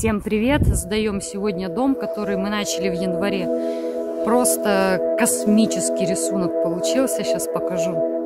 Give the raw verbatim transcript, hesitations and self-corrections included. Всем привет! Сдаем сегодня дом, который мы начали в январе. Просто космический рисунок получился, сейчас покажу.